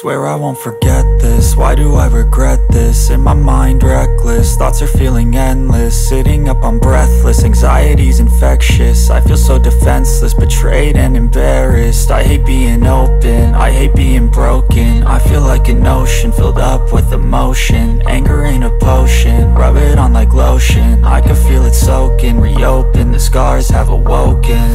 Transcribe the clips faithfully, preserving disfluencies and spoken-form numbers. Swear I won't forget this, why do I regret this? In my mind reckless, thoughts are feeling endless. Sitting up, I'm breathless, anxiety's infectious. I feel so defenseless, betrayed and embarrassed. I hate being open, I hate being broken. I feel like an ocean, filled up with emotion. Anger ain't a potion, rub it on like lotion. I can feel it soaking, reopen, the scars have awoken.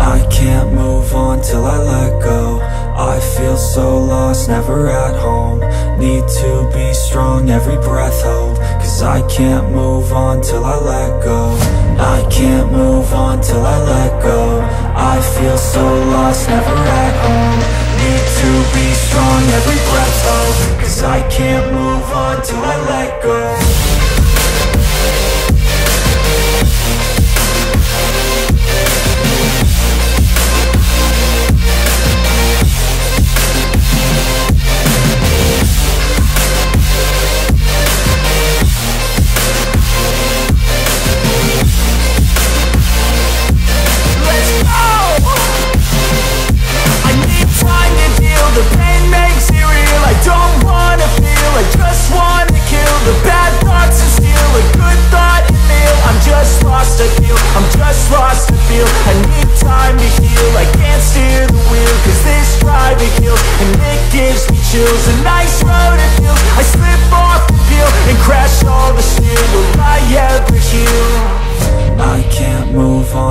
I can't move on till I let go. I feel so lost, never at home. Need to be strong, every breath hold. Cause I can't move on till I let go. I can't move on till I let go. I feel so lost, never at home. Need to be strong, every breath hold. Cause I can't move on till I let go.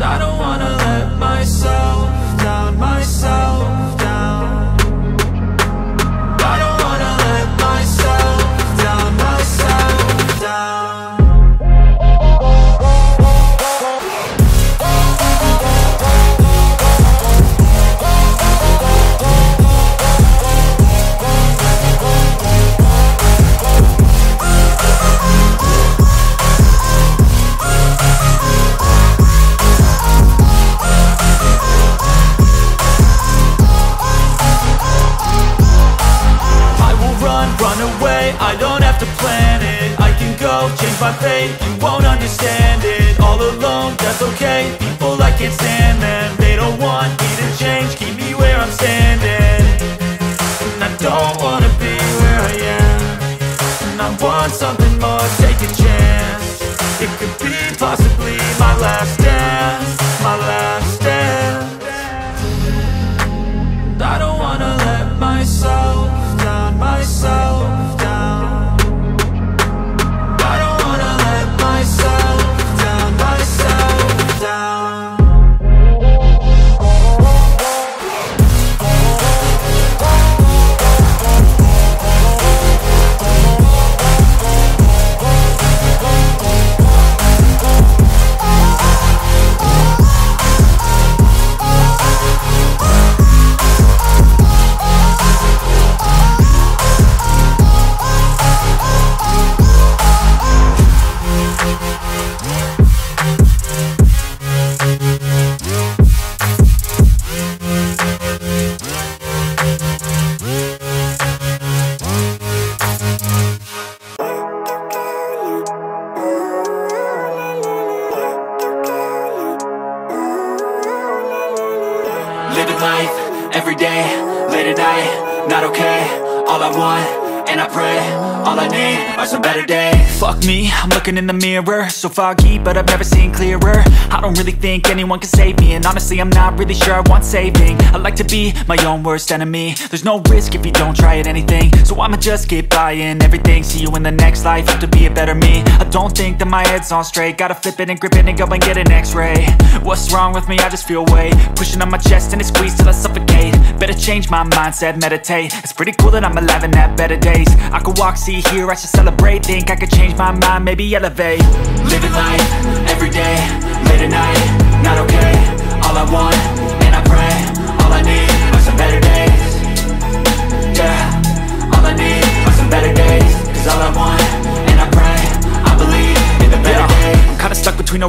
I don't wanna let myself down, myself down. I don't wanna let myself down, myself down. I don't have to plan it, I can go change my fate. You won't understand it, all alone, that's okay. People, I can't stand them, they don't want me to change. Keep me where I'm standing, and I don't wanna be where I am. And I want something more, take a chance. It could be possibly my last dance, my last dance. I don't wanna let myself down, myself. day, late at night, not okay. All I want, and I pray, all I need are some better days. Fuck me, I'm looking in the mirror, so foggy, but I've never seen clearer. I don't really think anyone can save me, and honestly, I'm not really sure I want saving. I like to be my own worst enemy. There's no risk if you don't try at anything, so I'ma just get buying everything. See you in the next life, have to be a better me. I don't think that my head's on straight, gotta flip it and grip it and go and get an x-ray. What's wrong with me? I just feel weight pushing on my chest and it squeezed till I suffocate. Better change my mindset, meditate. It's pretty cool that I'm alive and have better days. I could walk, see, hear, I should celebrate. Think I could change my mind, maybe elevate. Living life, everyday, late at night, not okay. All I want, and I pray, all I need are some better days. Yeah, all I need are some better days. Cause all I want, and I pray, I believe in the better days. Kinda stuck between a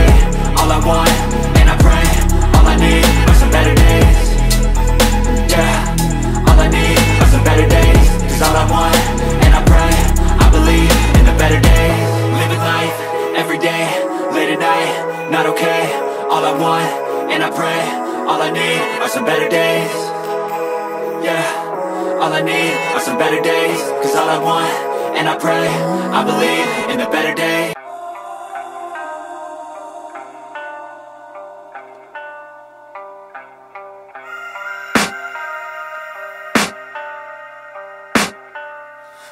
All I want, and I pray, all I need are some better days. Yeah, all I need are some better days. Cause all I want, and I pray, I believe in the better days. Living life, everyday, late at night, not okay. All I want, and I pray, all I need are some better days. Yeah, all I need are some better days. Cause all I want, and I pray, I believe in the better days.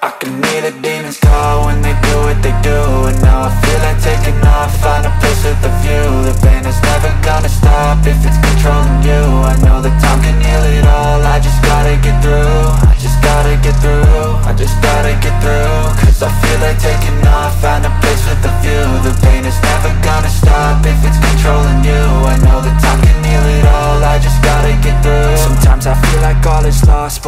I can hear the demons call when they do what they do, and now I feel like taking off, find a place with a view. The pain is never gonna stop if it's controlling you. I know that time can heal it all, I just gotta get through. I just gotta get through, I just gotta get through. Cause I feel like taking off, find a place with a view. The pain is never gonna stop if it's controlling you. I know that time can heal it all, I just gotta get through. Sometimes I feel like all is lost,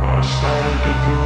I started to do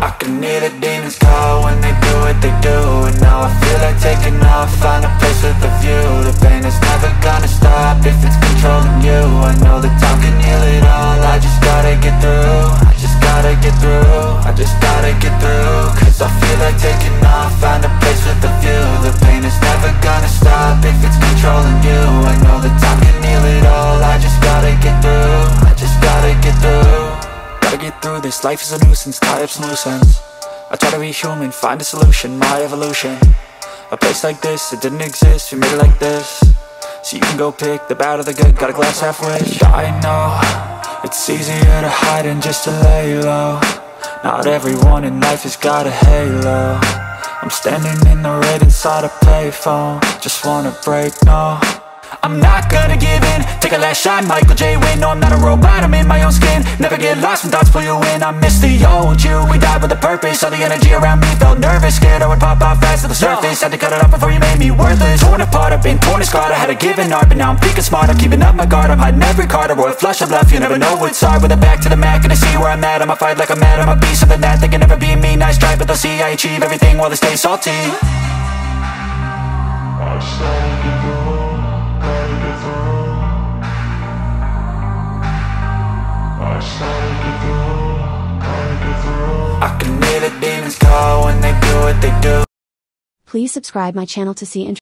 I can hear the demons call when they do what they do, and now I feel like taking off, find a place with a view. The pain is never gonna stop if it's controlling you. I know that time can heal it all, I just gotta get through. I just gotta get through, I just gotta get through. Cause I feel like taking off, find a place with a view. The pain is never gonna stop if it's controlling you. I know that time can heal it all, I just gotta get through. I just gotta get through. Gotta get through this, life is a nuisance, tie up some loose ends. I try to be human, find a solution, my evolution. A place like this, it didn't exist, we made it like this. So you can go pick the bad or the good, got a glass halfway. I know, it's easier to hide than just to lay low. Not everyone in life has got a halo. I'm standing in the red inside a payphone. Just wanna break, no I'm not gonna give in, take a last shot, Michael J. Win. No, I'm not a robot, I'm in my own skin. Never get lost when thoughts pull you in. I miss the old you, we died with a purpose. All the energy around me felt nervous, scared I would pop out fast to the surface. Had to cut it off before you made me worthless. Torn apart, I've been torn and scarred. I had a given art, but now I'm thinking smart. I'm keeping up my guard, I'm hiding every card. A royal flush of love, you never know what's hard. With a back to the mat, gonna see where I'm at. I'ma fight like I'm mad, I'ma be something that they can never be me. Nice try, but they'll see I achieve everything while they stay salty. I started to go. Please subscribe my channel to see and